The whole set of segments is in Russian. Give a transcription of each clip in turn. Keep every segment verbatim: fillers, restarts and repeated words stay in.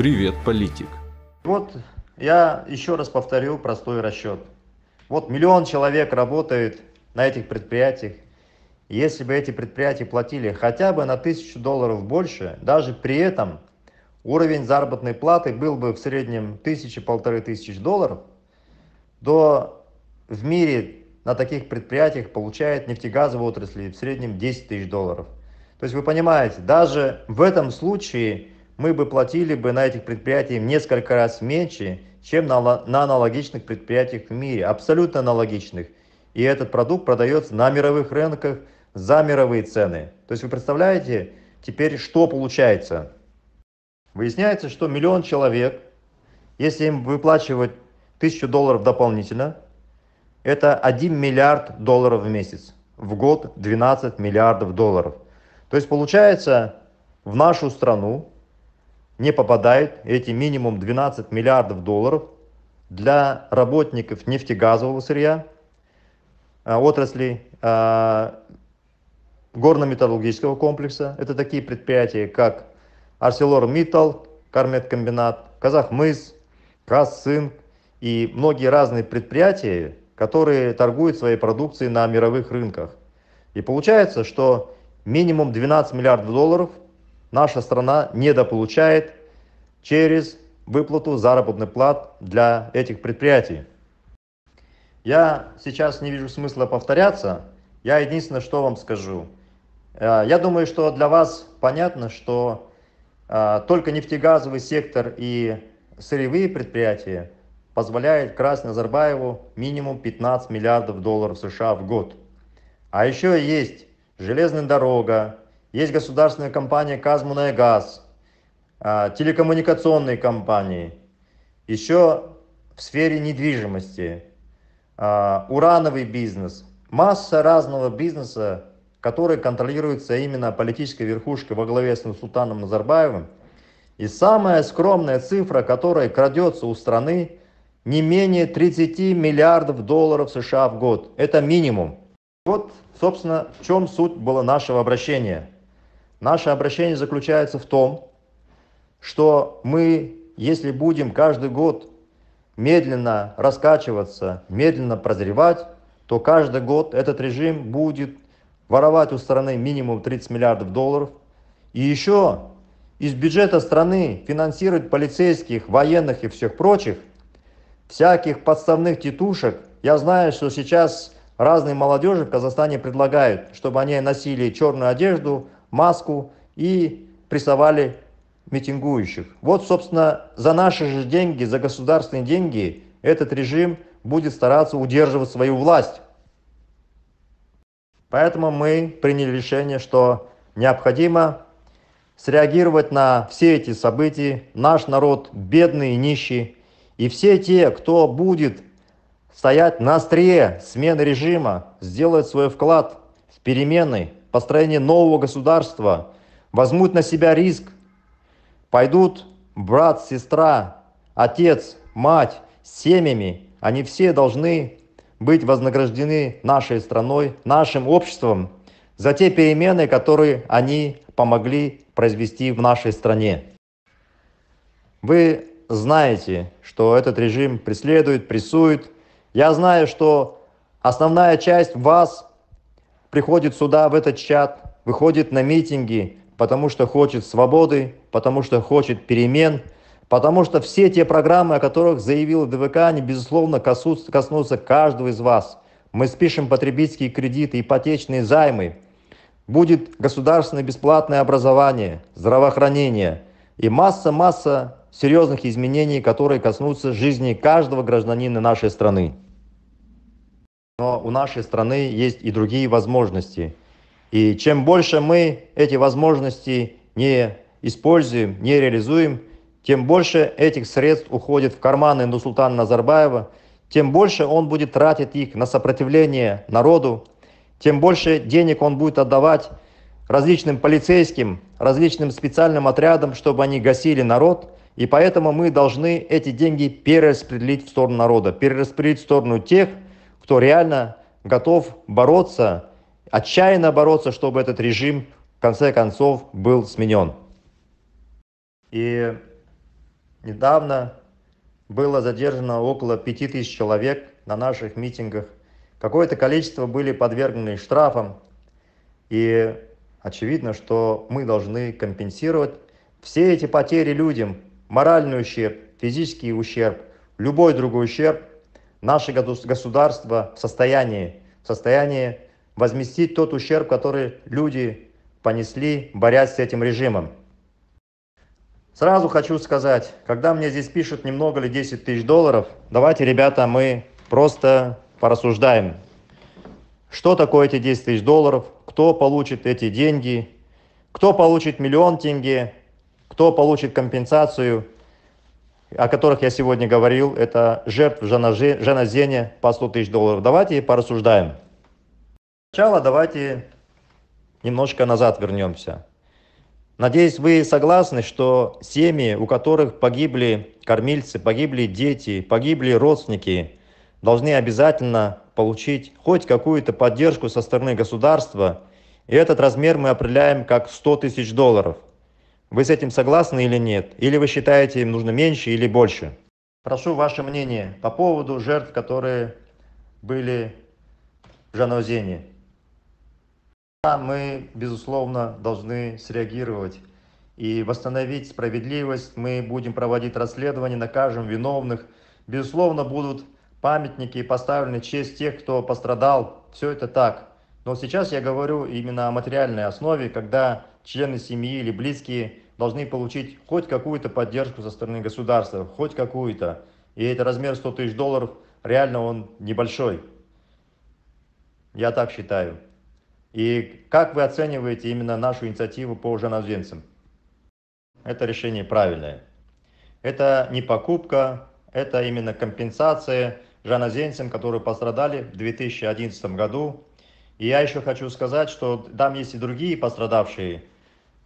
«Привет, политик». Вот я еще раз повторю простой расчет. Вот миллион человек работает на этих предприятиях. Если бы эти предприятия платили хотя бы на тысячу долларов больше, даже при этом уровень заработной платы был бы в среднем тысяча-полторы тысячи долларов, то в мире на таких предприятиях получает нефтегазовая отрасль в среднем десять тысяч долларов. То есть вы понимаете, даже в этом случае мы бы платили бы на этих предприятиях в несколько раз меньше, чем на, на аналогичных предприятиях в мире, абсолютно аналогичных. И этот продукт продается на мировых рынках за мировые цены. То есть вы представляете теперь, что получается? Выясняется, что миллион человек, если им выплачивать тысячу долларов дополнительно, это один миллиард долларов в месяц, в год двенадцать миллиардов долларов. То есть получается, в нашу страну не попадают эти минимум двенадцать миллиардов долларов для работников нефтегазового сырья, отрасли горно-металлургического комплекса. Это такие предприятия, как Арселор Миттал Карметкомбинат, Казахмыс, Кассын и многие разные предприятия, которые торгуют своей продукцией на мировых рынках. И получается, что минимум двенадцать миллиардов долларов наша страна недополучает через выплату заработных плат для этих предприятий. Я сейчас не вижу смысла повторяться. Я единственное, что вам скажу. Я думаю, что для вас понятно, что только нефтегазовый сектор и сырьевые предприятия позволяют красть Назарбаеву минимум пятнадцать миллиардов долларов США в год. А еще есть железная дорога, есть государственная компания КазМунайГаз, телекоммуникационные компании, еще в сфере недвижимости, урановый бизнес, масса разного бизнеса, которые контролируются именно политической верхушкой во главе с Нурсултаном Назарбаевым. И самая скромная цифра, которая крадется у страны, не менее тридцать миллиардов долларов США в год. Это минимум. Вот, собственно, в чем суть была нашего обращения. Наше обращение заключается в том, что мы, если будем каждый год медленно раскачиваться, медленно прозревать, то каждый год этот режим будет воровать у страны минимум тридцать миллиардов долларов, и еще из бюджета страны финансировать полицейских, военных и всех прочих, всяких подставных тетушек. Я знаю, что сейчас разные молодежи в Казахстане предлагают, чтобы они носили черную одежду, маску и прессовали митингующих. Вот, собственно, за наши же деньги, за государственные деньги этот режим будет стараться удерживать свою власть. Поэтому мы приняли решение, что необходимо среагировать на все эти события. Наш народ бедный и нищий. И все те, кто будет стоять на острие смены режима, сделают свой вклад в перемены, построение нового государства, возьмут на себя риск, пойдут брат, сестра, отец, мать с семьями. Они все должны быть вознаграждены нашей страной, нашим обществом за те перемены, которые они помогли произвести в нашей стране. Вы знаете, что этот режим преследует, прессует. Я знаю, что основная часть вас приходит сюда, в этот чат, выходит на митинги, потому что хочет свободы, потому что хочет перемен, потому что все те программы, о которых заявила ДВК, они, безусловно, коснутся каждого из вас. Мы спишем потребительские кредиты, ипотечные займы. Будет государственное бесплатное образование, здравоохранение и масса-масса серьезных изменений, которые коснутся жизни каждого гражданина нашей страны. Но у нашей страны есть и другие возможности. И чем больше мы эти возможности не используем, не реализуем, тем больше этих средств уходит в карманы Нурсултана Назарбаева, тем больше он будет тратить их на сопротивление народу, тем больше денег он будет отдавать различным полицейским, различным специальным отрядам, чтобы они гасили народ. И поэтому мы должны эти деньги перераспределить в сторону народа, перераспределить в сторону тех, кто реально готов бороться, отчаянно бороться, чтобы этот режим в конце концов был сменен. И недавно было задержано около пяти тысяч человек на наших митингах. Какое-то количество были подвергнуты штрафам. И очевидно, что мы должны компенсировать все эти потери людям, моральный ущерб, физический ущерб, любой другой ущерб. Наше государство в состоянии, в состоянии возместить тот ущерб, который люди понесли, борясь с этим режимом. Сразу хочу сказать, когда мне здесь пишут, немного ли десять тысяч долларов, давайте, ребята, мы просто порассуждаем. Что такое эти десять тысяч долларов? Кто получит эти деньги? Кто получит миллион тенге? Кто получит компенсацию, о которых я сегодня говорил? Это жертв Жанаозена по сто тысяч долларов. Давайте порассуждаем. Сначала давайте немножко назад вернемся. Надеюсь, вы согласны, что семьи, у которых погибли кормильцы, погибли дети, погибли родственники, должны обязательно получить хоть какую-то поддержку со стороны государства. И этот размер мы определяем как сто тысяч долларов. Вы с этим согласны или нет? Или вы считаете, им нужно меньше или больше? Прошу ваше мнение по поводу жертв, которые были в Жанаозене. Мы, безусловно, должны среагировать и восстановить справедливость. Мы будем проводить расследование, накажем виновных. Безусловно, будут памятники, поставлены в честь тех, кто пострадал. Все это так. Но сейчас я говорю именно о материальной основе, когда члены семьи или близкие должны получить хоть какую-то поддержку со стороны государства, хоть какую-то. И этот размер сто тысяч долларов, реально он небольшой. Я так считаю. И как вы оцениваете именно нашу инициативу по жанаозенцам? Это решение правильное. Это не покупка, это именно компенсация жанаозенцам, которые пострадали в две тысячи одиннадцатом году. И я еще хочу сказать, что там есть и другие пострадавшие,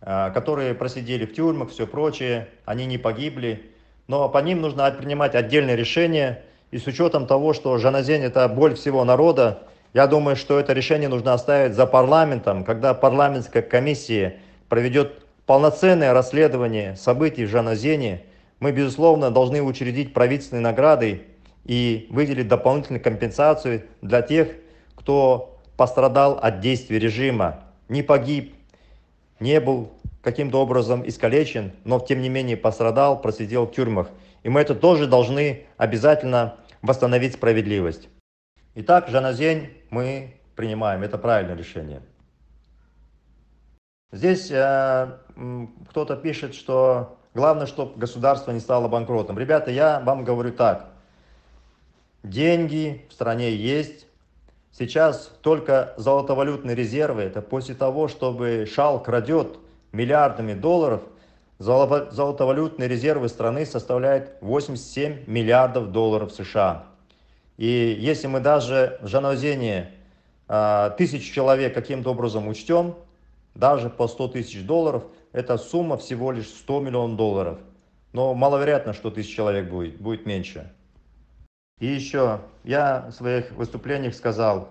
которые просидели в тюрьмах, все прочее, они не погибли. Но по ним нужно принимать отдельные решения. И с учетом того, что Жанаозен – это боль всего народа, я думаю, что это решение нужно оставить за парламентом, когда парламентская комиссия проведет полноценное расследование событий в Жанаозене. Мы, безусловно, должны учредить правительственные награды и выделить дополнительную компенсацию для тех, кто пострадал от действий режима, не погиб, не был каким-то образом искалечен, но тем не менее пострадал, просидел в тюрьмах. И мы это тоже должны обязательно восстановить справедливость. Итак, Жанаозен мы принимаем, это правильное решение. Здесь э, кто-то пишет, что главное, чтобы государство не стало банкротом. Ребята, я вам говорю так. Деньги в стране есть. Сейчас только золотовалютные резервы, это после того, чтобы шал крадет миллиардами долларов, золотовалютные резервы страны составляют восемьдесят семь миллиардов долларов США. И если мы даже в Жанаозене а, тысячу человек каким-то образом учтем, даже по сто тысяч долларов, эта сумма всего лишь сто миллионов долларов. Но маловероятно, что тысяч человек будет, будет меньше. И еще я в своих выступлениях сказал,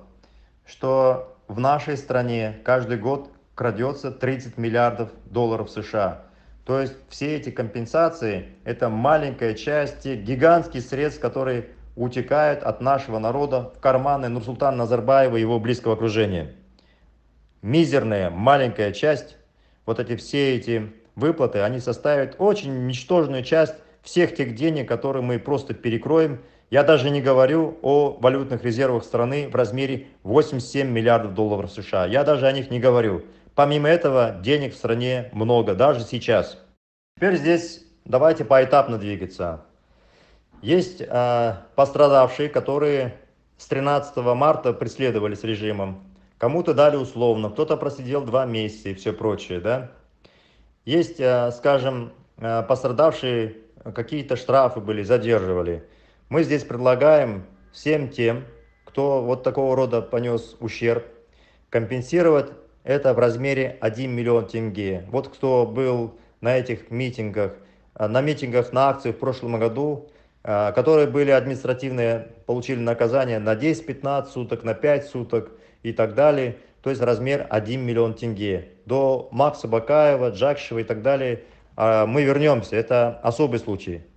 что в нашей стране каждый год крадется тридцать миллиардов долларов США. То есть все эти компенсации – это маленькая часть тех гигантских средств, которые утекают от нашего народа в карманы Нурсултана Назарбаева и его близкого окружения. Мизерная, маленькая часть, вот эти все эти выплаты, они составят очень ничтожную часть всех тех денег, которые мы просто перекроем. Я даже не говорю о валютных резервах страны в размере восемьдесят семь миллиардов долларов США. Я даже о них не говорю. Помимо этого, денег в стране много, даже сейчас. Теперь здесь давайте поэтапно двигаться. Есть э, пострадавшие, которые с тринадцатого марта преследовались режимом. Кому-то дали условно, кто-то просидел два месяца и все прочее. Да? Есть, э, скажем, э, пострадавшие, какие-то штрафы были, задерживали. Мы здесь предлагаем всем тем, кто вот такого рода понес ущерб, компенсировать это в размере один миллион тенге. Вот кто был на этих митингах, на митингах, на акциях в прошлом году, которые были административные, получили наказание на десять-пятнадцать суток, на пять суток и так далее. То есть размер один миллион тенге. До Макса Бакаева, Джакшева и так далее мы вернемся. Это особый случай.